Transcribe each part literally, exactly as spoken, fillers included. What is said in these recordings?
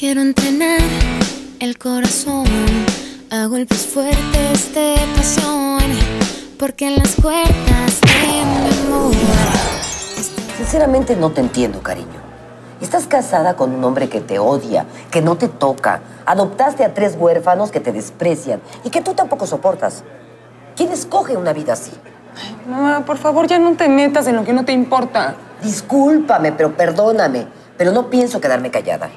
Quiero entrenar el corazón a golpes fuertes de pasión, porque en las puertas de mi amor. Sinceramente no te entiendo, cariño. Estás casada con un hombre que te odia, que no te toca. Adoptaste a tres huérfanos que te desprecian y que tú tampoco soportas. ¿Quién escoge una vida así? Ay, mamá, por favor, ya no te metas en lo que no te importa. Discúlpame, pero perdóname. Pero no pienso quedarme callada.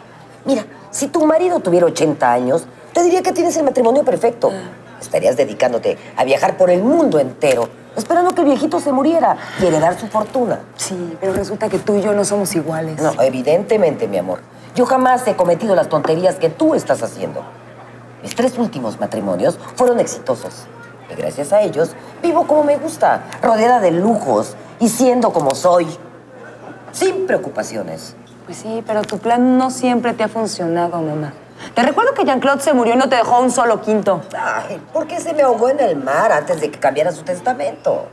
Mira, si tu marido tuviera ochenta años, te diría que tienes el matrimonio perfecto. Ah. Estarías dedicándote a viajar por el mundo entero, esperando que el viejito se muriera y heredar su fortuna. Sí, pero resulta que tú y yo no somos iguales. No, evidentemente, mi amor. Yo jamás he cometido las tonterías que tú estás haciendo. Mis tres últimos matrimonios fueron exitosos. Y gracias a ellos, vivo como me gusta, rodeada de lujos y siendo como soy, sin preocupaciones. Pues sí, pero tu plan no siempre te ha funcionado, mamá. Te recuerdo que Jean-Claude se murió y no te dejó un solo quinto. Ay, ¿por qué se me ahogó en el mar antes de que cambiara su testamento?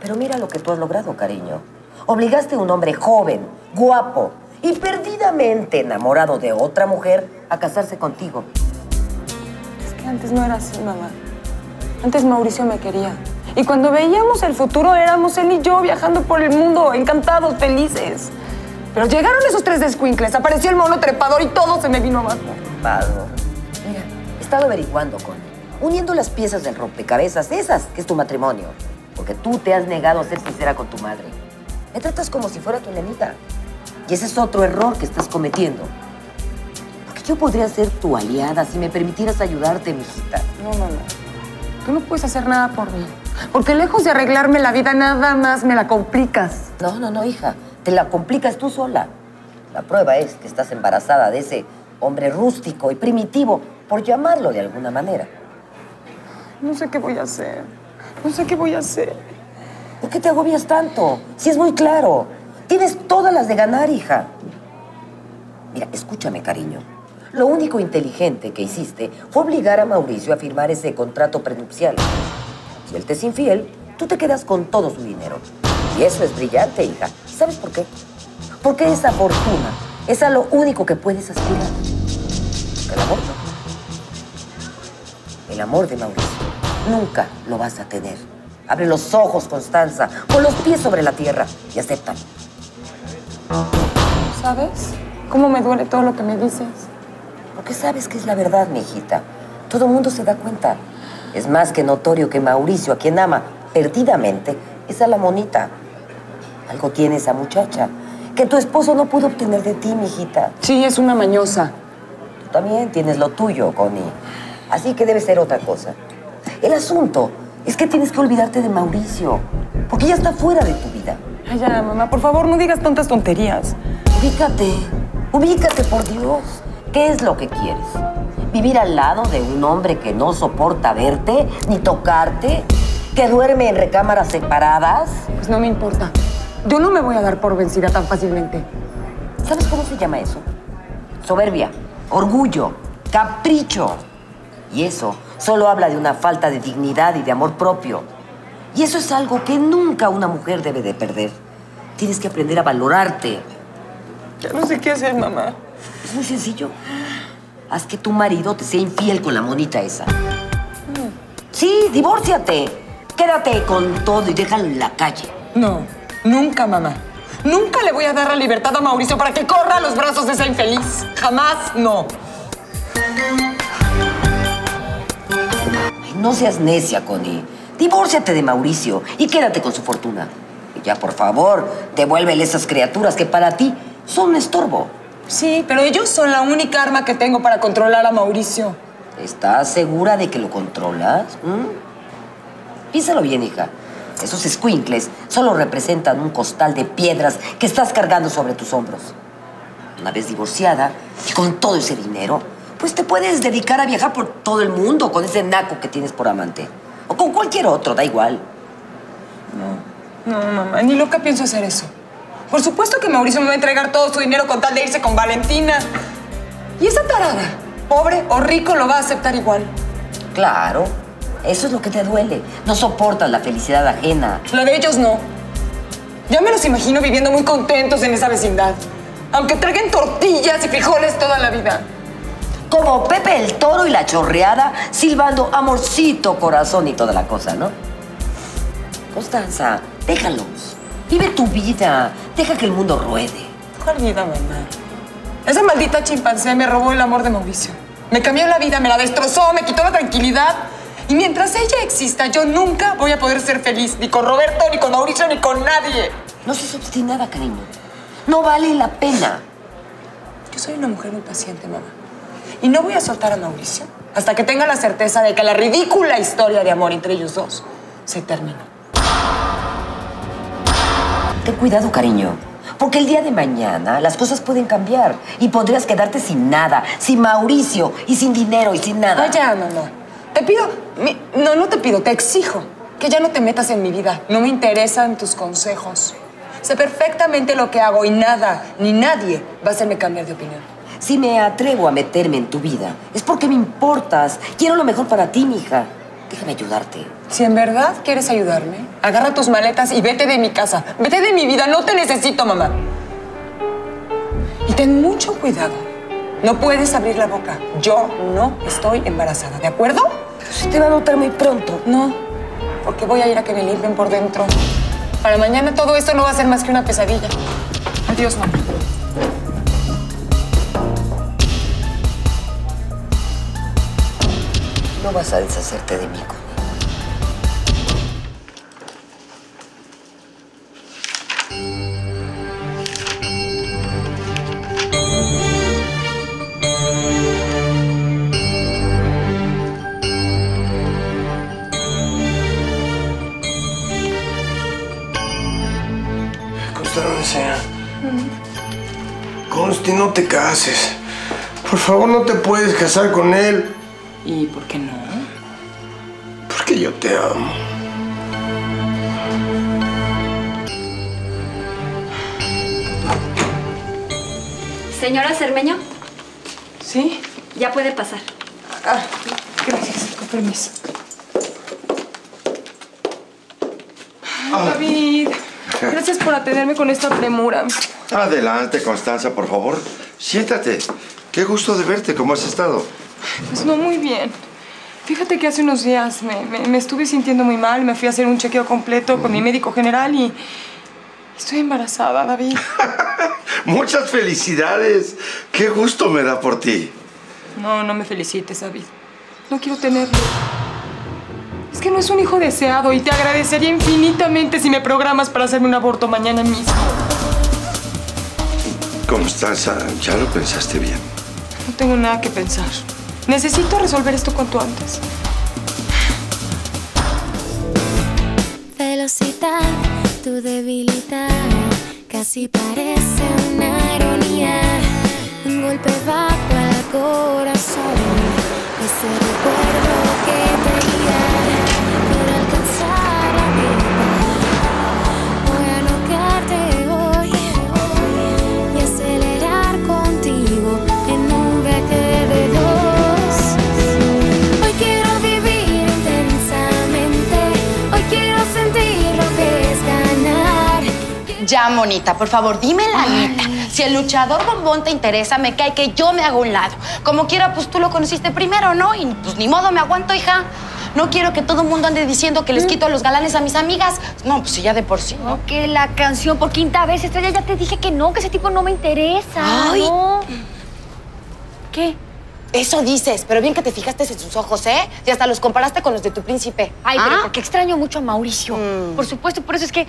Pero mira lo que tú has logrado, cariño. Obligaste a un hombre joven, guapo y perdidamente enamorado de otra mujer a casarse contigo. Es que antes no era así, mamá. Antes Mauricio me quería. Y cuando veíamos el futuro, éramos él y yo viajando por el mundo, encantados, felices. Pero llegaron esos tres descuincles, apareció el mono trepador y todo se me vino abajo. Trepador. Mira, he estado averiguando, con uniendo las piezas del rompecabezas, esas que es tu matrimonio. Porque tú te has negado a ser sincera con tu madre. Me tratas como si fuera tu nenita. Y ese es otro error que estás cometiendo. Porque yo podría ser tu aliada si me permitieras ayudarte, mijita. No, no, no. Tú no puedes hacer nada por mí. Porque lejos de arreglarme la vida, nada más me la complicas. No, no, no, hija. Te la complicas tú sola. La prueba es que estás embarazada de ese hombre rústico y primitivo, por llamarlo de alguna manera. No sé qué voy a hacer. No sé qué voy a hacer. ¿Por qué te agobias tanto? Si es muy claro. Tienes todas las de ganar, hija. Mira, escúchame, cariño. Lo único inteligente que hiciste fue obligar a Mauricio a firmar ese contrato prenupcial. Si él te es infiel, tú te quedas con todo su dinero. Y eso es brillante, hija. ¿Sabes por qué? Porque esa fortuna es a lo único que puedes aspirar. El amor no. El amor de Mauricio nunca lo vas a tener. Abre los ojos, Constanza, con los pies sobre la tierra y acéptalo. ¿Sabes cómo me duele todo lo que me dices? Porque sabes que es la verdad, mi hijita. Todo el mundo se da cuenta. Es más que notorio que Mauricio, a quien ama perdidamente, es a la monita. Algo tiene esa muchacha que tu esposo no pudo obtener de ti, mijita. Sí, es una mañosa. Tú también tienes lo tuyo, Connie. Así que debe ser otra cosa. El asunto es que tienes que olvidarte de Mauricio, porque ya está fuera de tu vida. Ay, ya, mamá, por favor, no digas tantas tonterías. Ubícate, ubícate, por Dios. ¿Qué es lo que quieres? ¿Vivir al lado de un hombre que no soporta verte ni tocarte? ¿Que duerme en recámaras separadas? Pues no me importa. Yo no me voy a dar por vencida tan fácilmente. ¿Sabes cómo se llama eso? Soberbia, orgullo, capricho. Y eso solo habla de una falta de dignidad y de amor propio. Y eso es algo que nunca una mujer debe de perder. Tienes que aprender a valorarte. Ya no sé qué hacer, mamá. Es muy sencillo. Haz que tu marido te sea infiel con la monita esa. Mm. Sí, divórciate. Quédate con todo y déjalo en la calle. No. Nunca, mamá. Nunca le voy a dar la libertad a Mauricio para que corra a los brazos de esa infeliz. Jamás no. Ay, no seas necia, Connie. Divórciate de Mauricio y quédate con su fortuna. Y ya, por favor, devuélvele esas criaturas que para ti son un estorbo. Sí, pero ellos son la única arma que tengo para controlar a Mauricio. ¿Estás segura de que lo controlas? ¿Mm? Piénsalo bien, hija. Esos escuincles solo representan un costal de piedras que estás cargando sobre tus hombros. Una vez divorciada y con todo ese dinero, pues te puedes dedicar a viajar por todo el mundo con ese naco que tienes por amante. O con cualquier otro, da igual. No, no, mamá, ni loca pienso hacer eso. Por supuesto que Mauricio me va a entregar todo su dinero con tal de irse con Valentina. Y esa tarada, pobre o rico, lo va a aceptar igual. Claro. Eso es lo que te duele. No soportas la felicidad ajena. La de ellos no. Ya me los imagino viviendo muy contentos en esa vecindad. aunque traguen tortillas y frijoles toda la vida. Como Pepe el Toro y la Chorreada, silbando amorcito, corazón y toda la cosa, ¿no? Constanza, déjalos. Vive tu vida. Deja que el mundo ruede. ¿Cuál vida, mamá? Esa maldita chimpancé me robó el amor de Mauricio. Me cambió la vida, me la destrozó, me quitó la tranquilidad. Y mientras ella exista, yo nunca voy a poder ser feliz. Ni con Roberto, ni con Mauricio, ni con nadie. No seas obstinada, cariño. No vale la pena. Yo soy una mujer muy paciente, mamá. Y no voy a soltar a Mauricio hasta que tenga la certeza de que la ridícula historia de amor entre ellos dos se termine. Ten cuidado, cariño, porque el día de mañana las cosas pueden cambiar y podrías quedarte sin nada, sin Mauricio y sin dinero y sin nada. Vaya, mamá. Te pido... Mi, no, no te pido, te exijo que ya no te metas en mi vida. No me interesan tus consejos. Sé perfectamente lo que hago y nada, ni nadie va a hacerme cambiar de opinión. Si me atrevo a meterme en tu vida, es porque me importas. Quiero lo mejor para ti, mija. Déjame ayudarte. Si en verdad quieres ayudarme, agarra tus maletas y vete de mi casa. Vete de mi vida. No te necesito, mamá. Y ten mucho cuidado. No puedes abrir la boca. Yo no estoy embarazada, ¿de acuerdo? Pero se te va a notar muy pronto. No, porque voy a ir a que me limpien por dentro. Para mañana todo esto no va a ser más que una pesadilla. Adiós, mamá. No vas a deshacerte de mí, conmigo. Constanza, mm. Consti, no te cases. Por favor, no te puedes casar con él. ¿Y por qué no? Porque yo te amo. ¿Señora Sermeño? ¿Sí? Ya puede pasar. Ah, gracias. Con permiso. Ay, David. Gracias por atenderme con esta premura. Adelante, Constanza, por favor. Siéntate. Qué gusto de verte. ¿Cómo has estado? Pues no, muy bien. Fíjate que hace unos días me, me, me estuve sintiendo muy mal. Me fui a hacer un chequeo completo con mi médico general y... Estoy embarazada, David. ¡Muchas felicidades! ¡Qué gusto me da por ti! No, no me felicites, David. No quiero tenerlo. Es que no es un hijo deseado y te agradecería infinitamente si me programas para hacerme un aborto mañana mismo. Constanza, ya lo pensaste bien. No tengo nada que pensar. Necesito resolver esto cuanto antes. Velocidad, tu debilidad, casi parece una ironía. Un golpe bajo al corazón, ese recuerdo que tenía. Quiero alcanzar la vida, voy a noquearte hoy y acelerar contigo en un viaje de dos. Ya, monita, por favor, dime la neta. Si el luchador bombón te interesa, me cae que yo me hago un lado. Como quiera, pues tú lo conociste primero, ¿no? Y pues ni modo, me aguanto, hija. No quiero que todo el mundo ande diciendo que les quito a los galanes a mis amigas. No, pues ya de por sí, ¿no? Que la canción por quinta vez, Estrella, ya te dije que no, que ese tipo no me interesa. Ay. ¿No? ¿Qué? Eso dices, pero bien que te fijaste en sus ojos, ¿eh? Y hasta los comparaste con los de tu príncipe. Ay, ¿ah? Pero porque extraño mucho a Mauricio. Mm. Por supuesto, por eso es que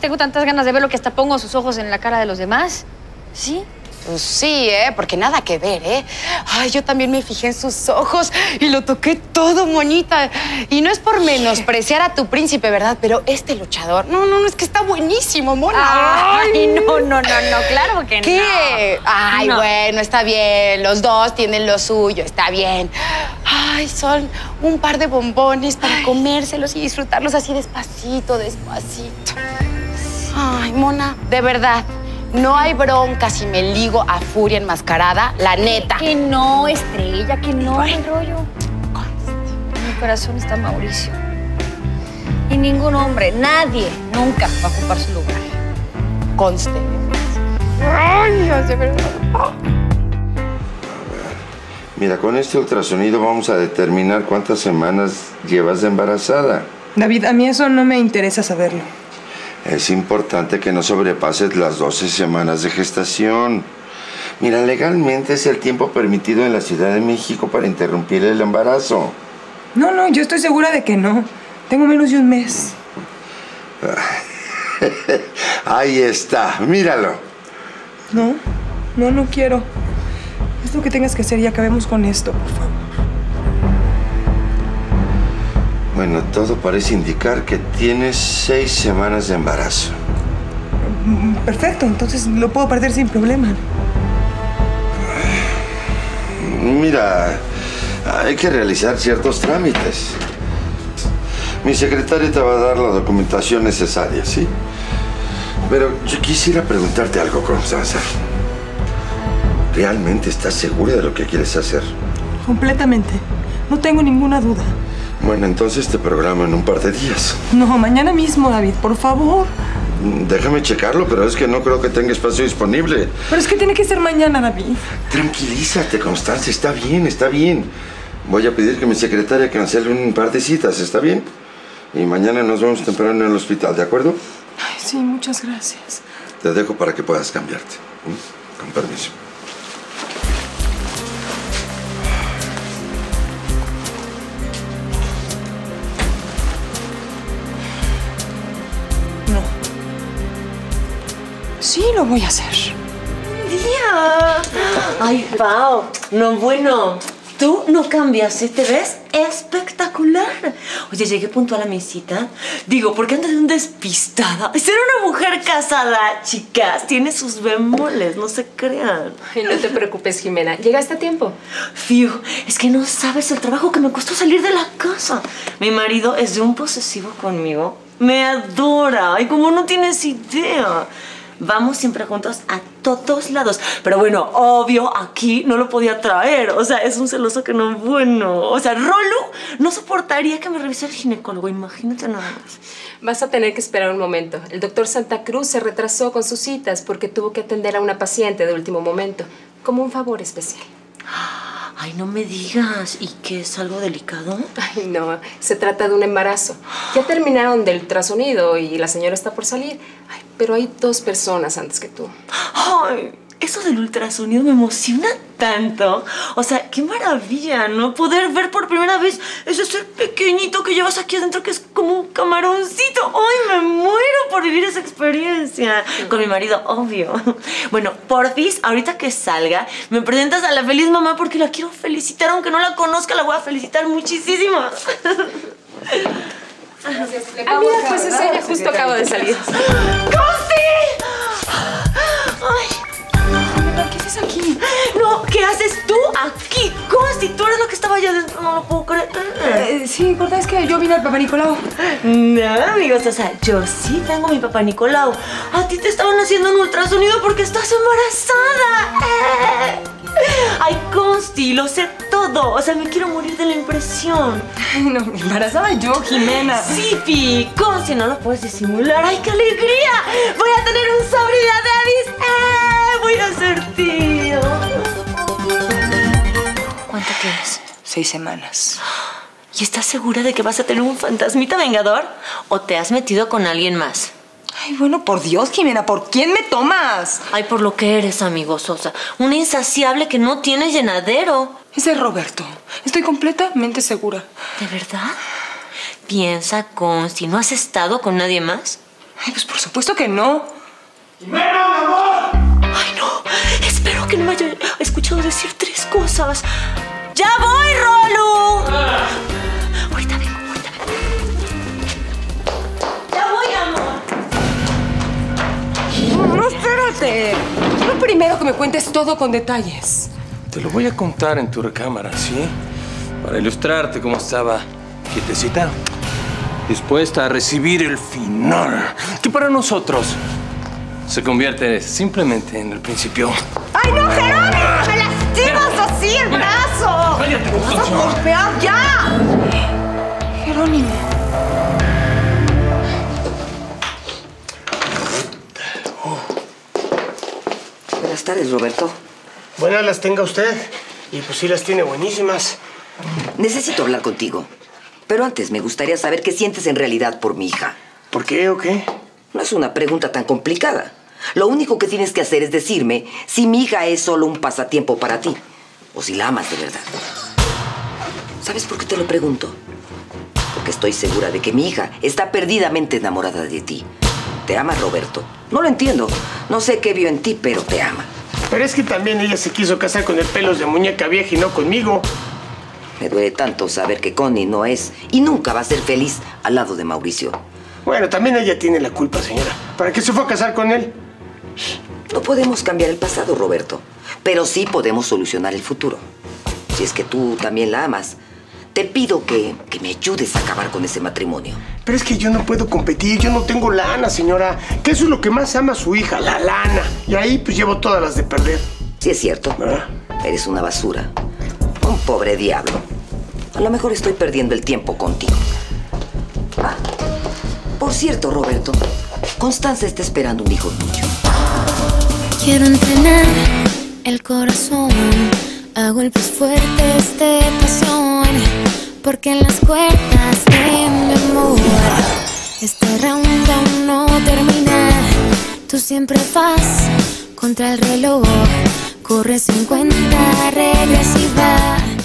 tengo tantas ganas de verlo que hasta pongo sus ojos en la cara de los demás. ¿Sí? Pues sí, ¿eh? Porque nada que ver, ¿eh? Ay, yo también me fijé en sus ojos y lo toqué todo, monita. Y no es por menospreciar a tu príncipe, ¿verdad? Pero este luchador... No, no, no, es que está buenísimo, mona. Ay, Ay no, no, no, no, claro que ¿qué? No. ¿Qué? Ay, no. Bueno, está bien. Los dos tienen lo suyo, está bien. Ay, son un par de bombones para Ay. Comérselos y disfrutarlos así despacito, despacito. Ay, mona, de verdad. No hay bronca si me ligo a furia enmascarada, la neta. Que no, Estrella, que no, el rollo. En mi corazón está Mauricio. Y ningún hombre, nadie, nunca va a ocupar su lugar. Conste. Ay, hace ver... oh. Mira, con este ultrasonido vamos a determinar cuántas semanas llevas de embarazada. David, a mí eso no me interesa saberlo. Es importante que no sobrepases las doce semanas de gestación. Mira, legalmente es el tiempo permitido en la Ciudad de México para interrumpir el embarazo. No, no, yo estoy segura de que no. Tengo menos de un mes. Ahí está, míralo. No, no, no quiero. Haz lo que tengas que hacer y acabemos con esto, por favor. Bueno, todo parece indicar que tienes seis semanas de embarazo. Perfecto, entonces lo puedo perder sin problema. Mira, hay que realizar ciertos trámites. Mi secretaria te va a dar la documentación necesaria, ¿sí? Pero yo quisiera preguntarte algo, Constanza. ¿Realmente estás segura de lo que quieres hacer? Completamente. No tengo ninguna duda. Bueno, entonces te programo en un par de días. No, mañana mismo, David, por favor. Déjame checarlo, pero es que no creo que tenga espacio disponible. Pero es que tiene que ser mañana, David. Tranquilízate, Constanza, está bien, está bien. Voy a pedir que mi secretaria cancele un par de citas, ¿está bien? Y mañana nos vemos temprano en el hospital, ¿de acuerdo? Ay, sí, muchas gracias. Te dejo para que puedas cambiarte. ¿Mm? Con permiso. Sí, lo voy a hacer. ¡Buen día! Ay, Pau, no, bueno, tú no cambias, ¿eh? Te ves espectacular. Oye, llegué puntual a mi cita. Digo, porque andas de un despistada. Ser una mujer casada, chicas, tiene sus bemoles, no se crean. Ay, no te preocupes, Jimena, llegaste a tiempo. Fiu, es que no sabes el trabajo que me costó salir de la casa. Mi marido es de un posesivo conmigo. Me adora. Ay, como no tienes idea. Vamos siempre juntos a todos lados. Pero bueno, obvio, aquí no lo podía traer. O sea, es un celoso que no es bueno. O sea, Rolo no soportaría que me revisara el ginecólogo. Imagínate nada más. Vas a tener que esperar un momento. El doctor Santa Cruz se retrasó con sus citas porque tuvo que atender a una paciente de último momento, como un favor especial. Ay, no me digas. ¿Y qué es algo delicado? Ay, no. Se trata de un embarazo. Ya terminaron del ultrasonido y la señora está por salir. Ay, pero hay dos personas antes que tú. Ay, eso del ultrasonido me emociona tanto. O sea, qué maravilla, ¿no? Poder ver por primera vez ese ser pequeñito que llevas aquí adentro que es como un camaroncito. Ay, me muero por vivir esa experiencia. Sí. Con mi marido, obvio. Bueno, porfis, ahorita que salga, me presentas a la feliz mamá porque la quiero felicitar. Aunque no la conozca, la voy a felicitar muchísimo. Gracias. Ah, mira, pues es ella, justo acabo de salir. ¡Costi! Ay, ¿qué haces aquí? No, ¿qué haces tú aquí? Costi, tú eres lo que estaba allá adentro, no lo puedo creer. Eh, sí, importa, es que yo vine al papá Nicolau. No, amigos, o sea, yo sí tengo mi papá Nicolau. A ti te estaban haciendo un ultrasonido porque estás embarazada. Eh. Ay, Consti, lo sé todo. O sea, me quiero morir de la impresión. Ay, no, me embarazaba yo, Jimena. Sí, Pi, Consti, no lo puedes disimular. ¡Ay, qué alegría! Voy a tener un sobrino, David. ¡Eh! Voy a ser tío. ¿Cuánto tienes? Seis semanas. ¿Y estás segura de que vas a tener un fantasmita vengador? ¿O te has metido con alguien más? Ay, bueno, por Dios, Jimena, ¿por quién me tomas? Ay, por lo que eres, amigo Sosa. Una insaciable que no tiene llenadero. Ese es Roberto. Estoy completamente segura. ¿De verdad? Piensa, Consti, ¿no has estado con nadie más? Ay, pues por supuesto que no. ¡Jimena, mi amor! Ay, no. Espero que no me haya escuchado decir tres cosas. ¡Ya voy, Rolo! Ah. Ahorita vengo. No, espérate. Lo primero que me cuentes todo con detalles. Te lo voy a contar en tu recámara, ¿sí? Para ilustrarte cómo estaba quietecita, dispuesta a recibir el final, que para nosotros se convierte simplemente en el principio. ¡Ay, no, Jerónimo! ¡Me lastimas así el brazo! ¡Cállate, Constanza! ¡Vas a golpear ya! Jerónimo. tardes, Roberto. Buenas las tenga usted. Y pues sí las tiene buenísimas. Necesito hablar contigo. Pero antes me gustaría saber qué sientes en realidad por mi hija. ¿Por qué o qué? No es una pregunta tan complicada. Lo único que tienes que hacer es decirme si mi hija es solo un pasatiempo para ti o si la amas de verdad. ¿Sabes por qué te lo pregunto? Porque estoy segura de que mi hija está perdidamente enamorada de ti. Te ama, Roberto. No lo entiendo. No sé qué vio en ti, pero te ama. Pero es que también ella se quiso casar con el pelos de muñeca vieja y no conmigo. Me duele tanto saber que Connie no es y nunca va a ser feliz al lado de Mauricio. Bueno, también ella tiene la culpa, señora. ¿Para qué se fue a casar con él? No podemos cambiar el pasado, Roberto. Pero sí podemos solucionar el futuro. Si es que tú también la amas, te pido que, que me ayudes a acabar con ese matrimonio. Pero es que yo no puedo competir. Yo no tengo lana, señora. Que eso es lo que más ama a su hija, la lana. Y ahí pues llevo todas las de perder. Sí, es cierto. ¿Verdad? Eres una basura. Un pobre diablo. A lo mejor estoy perdiendo el tiempo contigo. Ah, por cierto, Roberto, Constanza está esperando un hijo tuyo. Quiero entrenar el corazón a golpes fuertes de pasión, porque en las cuerdas de mi amor este round aún no termina. Tú siempre vas contra el reloj, corre cincuenta regresiva.